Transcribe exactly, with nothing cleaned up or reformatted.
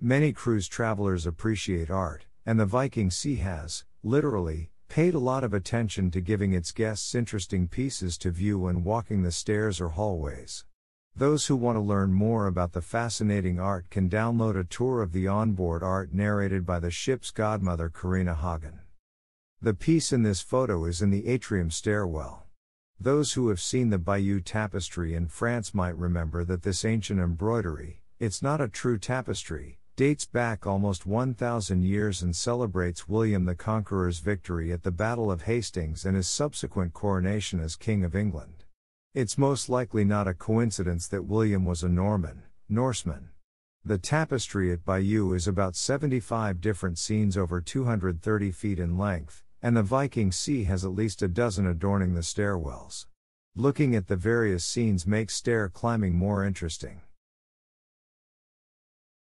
Many cruise travelers appreciate art, and the Viking Sea has, literally, paid a lot of attention to giving its guests interesting pieces to view when walking the stairs or hallways. Those who want to learn more about the fascinating art can download a tour of the onboard art narrated by the ship's godmother Karine Hagen. The piece in this photo is in the atrium stairwell. Those who have seen the Bayeux Tapestry in France might remember that this ancient embroidery, it's not a true tapestry, dates back almost one thousand years and celebrates William the Conqueror's victory at the Battle of Hastings and his subsequent coronation as King of England. It's most likely not a coincidence that William was a Norman, Norseman. The tapestry at Bayeux is about seventy-five different scenes over two hundred thirty feet in length, and the Viking Sea has at least a dozen adorning the stairwells. Looking at the various scenes makes stair climbing more interesting.